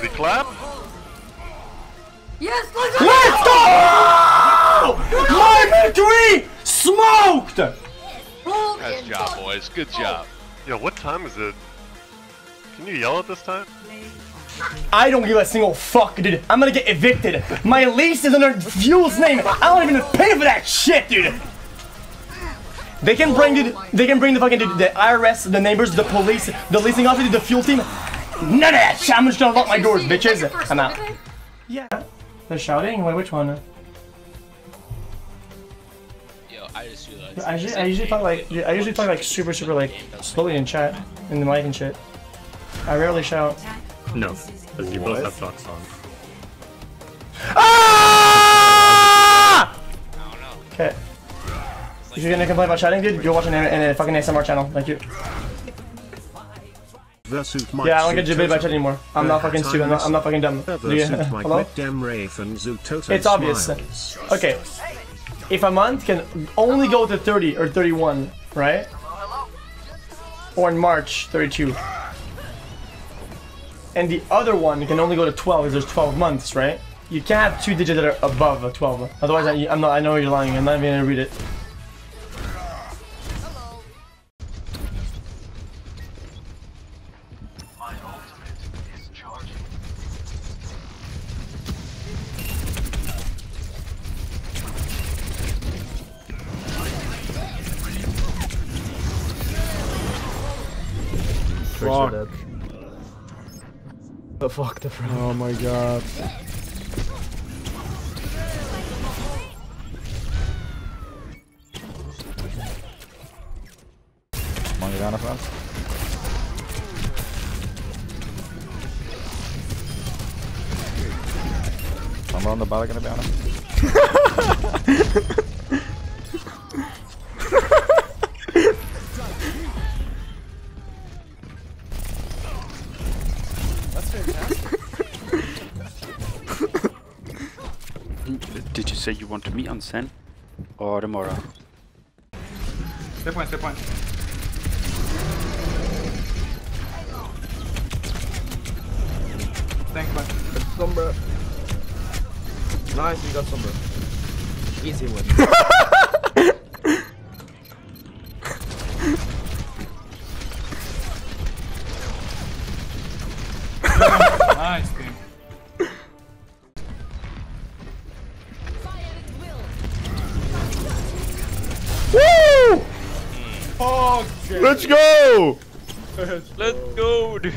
use the clap. Yes, let's go! Let's go! Live 3 smoked! Nice job, boys. Good job. Yo, what time is it? Can you yell at this time? I don't give a single fuck, dude. I'm gonna get evicted. My lease is under Fuel's name. I don't even pay for that shit, dude. They can bring, dude, they can bring the fucking, dude, the IRS, the neighbors, the police, the leasing officer, the Fuel team. None of that shit. I'm just gonna lock my doors, bitches. I'm out. Yeah. They're shouting? Wait, which one? Yo, I just realized. I usually talk like super like slowly in chat, in the mic and shit. I rarely shout. No, because you both have talks on. Ah! I don't know. Okay. If you're gonna complain about shouting, dude, go watch a fucking ASMR channel. Thank you. Yeah, I don't get debated by chat anymore. I'm not fucking stupid. I'm not fucking dumb. Hello? It's obvious. Okay. If a month can only go to 30 or 31, right? Or in March, 32. And the other one can only go to 12 because there's 12 months, right? You can't have two digits that are above 12. Otherwise, I know you're lying. I'm not even gonna read it. Fuck. The fuck the front. Oh my god. Money down fast. Sombra on the bottom gonna be on him. Did you say you want to meet on Sen or tomorrow? Step one. Thank you. Sombra. Nice, you got Sombra. Easy one. Nice, dude. Okay. Let's go! Let's go, dude!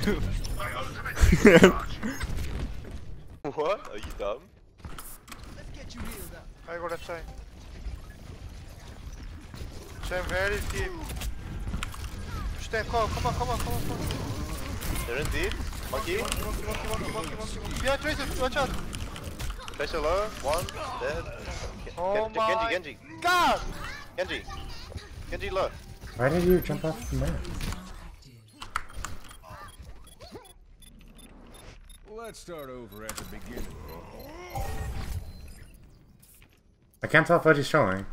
What? Are you dumb? Let's get you healed up. I go left side. Sam, very deep. Sam, come on. They're in deep. Monkey. Yeah, Tracer, watch out. Tracer low, one, dead. Oh my God! Genji low. Why did you jump off the map? Let's start over at the beginning. I can't tell if what he's showing.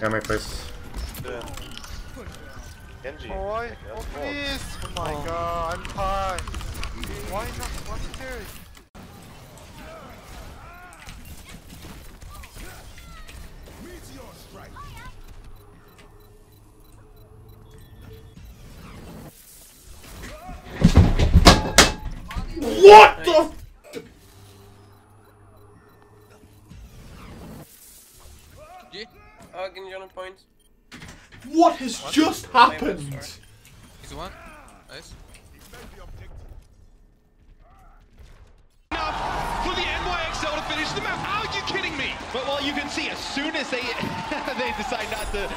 Got my place. Genji. Oh, please! Oh my god, I'm tired. Why not? What's the carry? Meteor strike. What the? G, give me your points. What has just happened? He's one. Nice. Enough for the NYXL to finish the map. Are you kidding me? But well, you can see as soon as they decide not to